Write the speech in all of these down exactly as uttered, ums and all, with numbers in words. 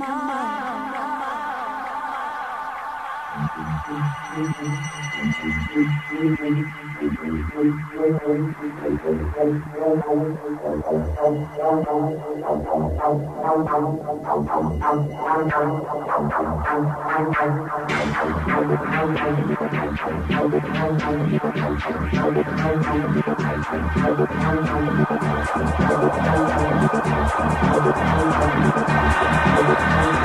Come on. The pound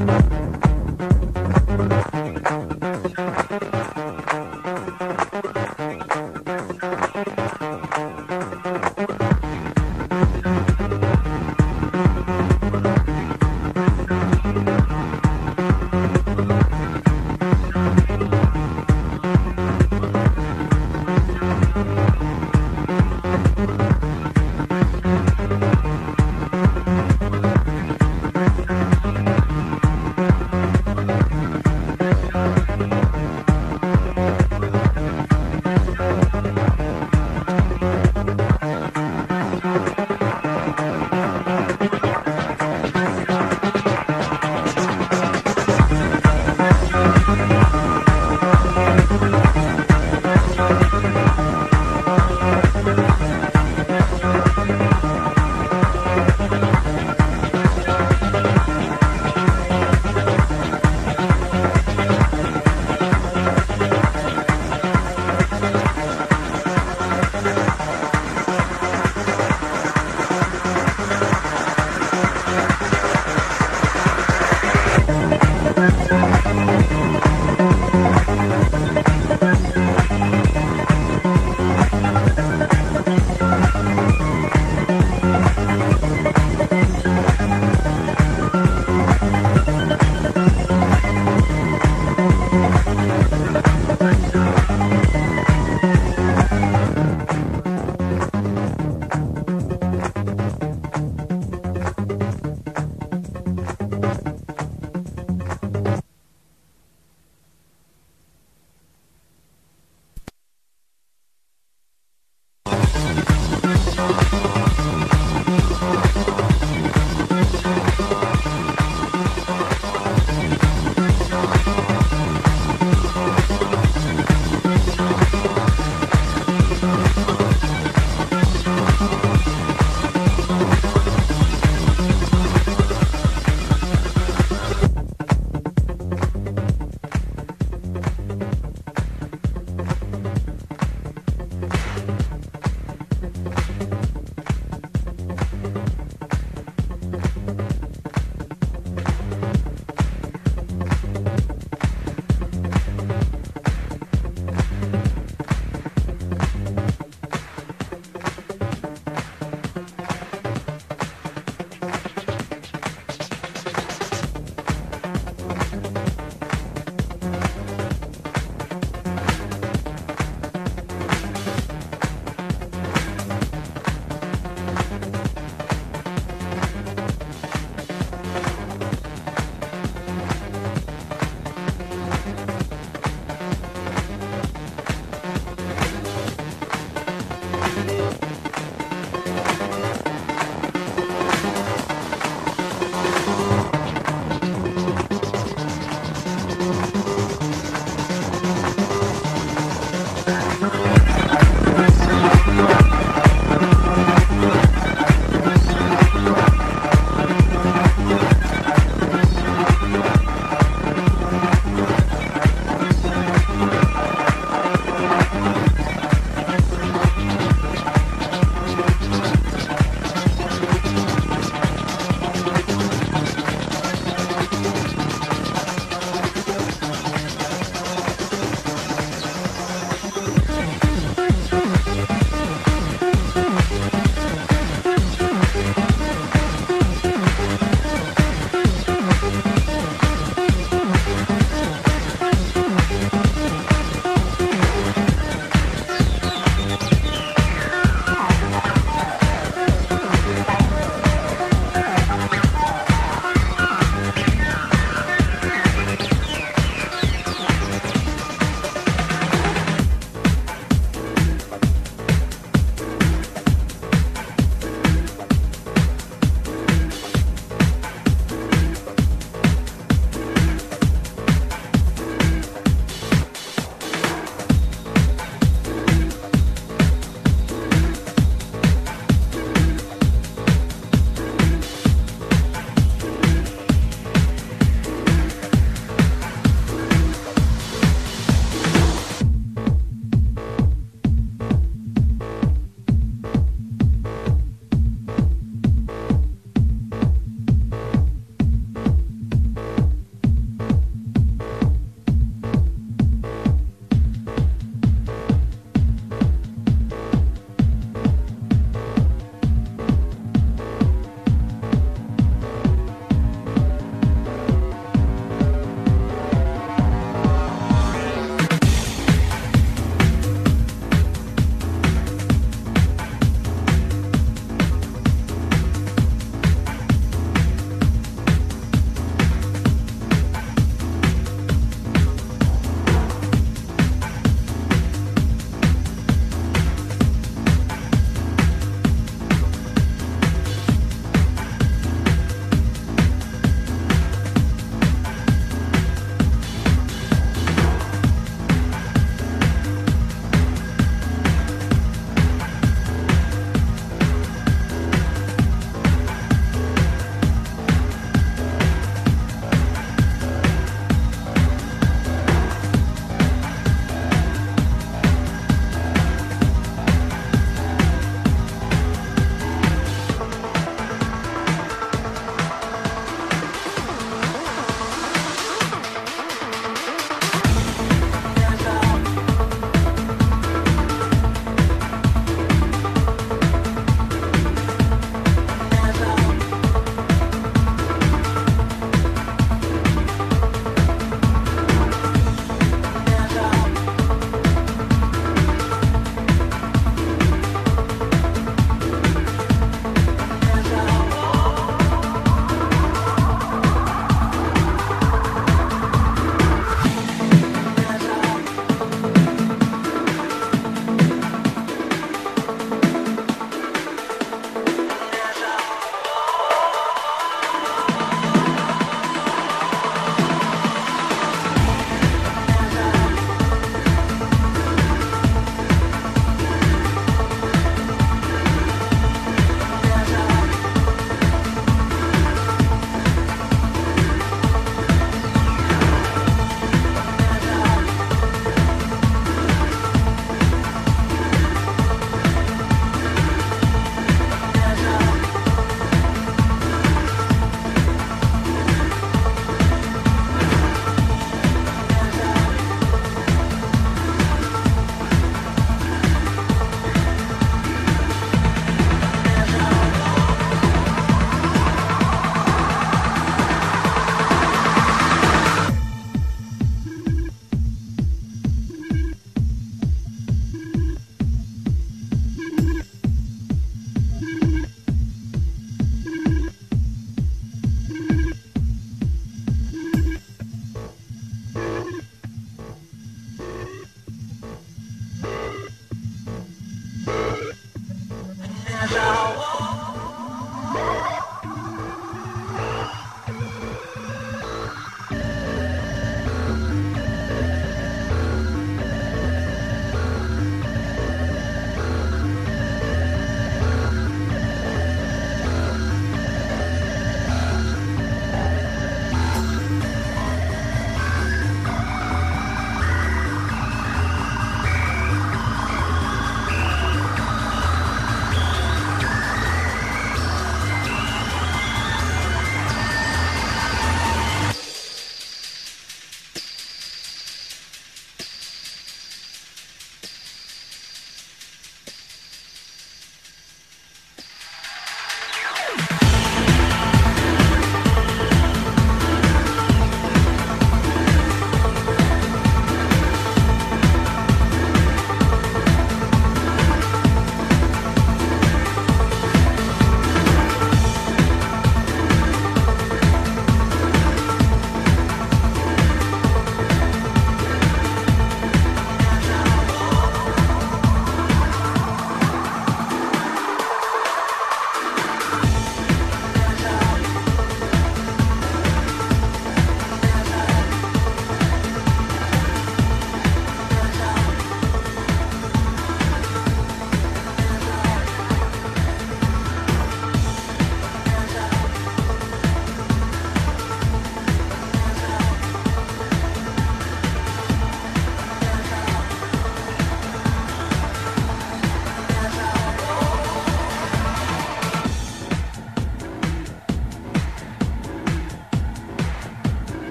We'll be right back.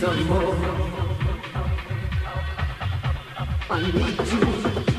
some more. I need you.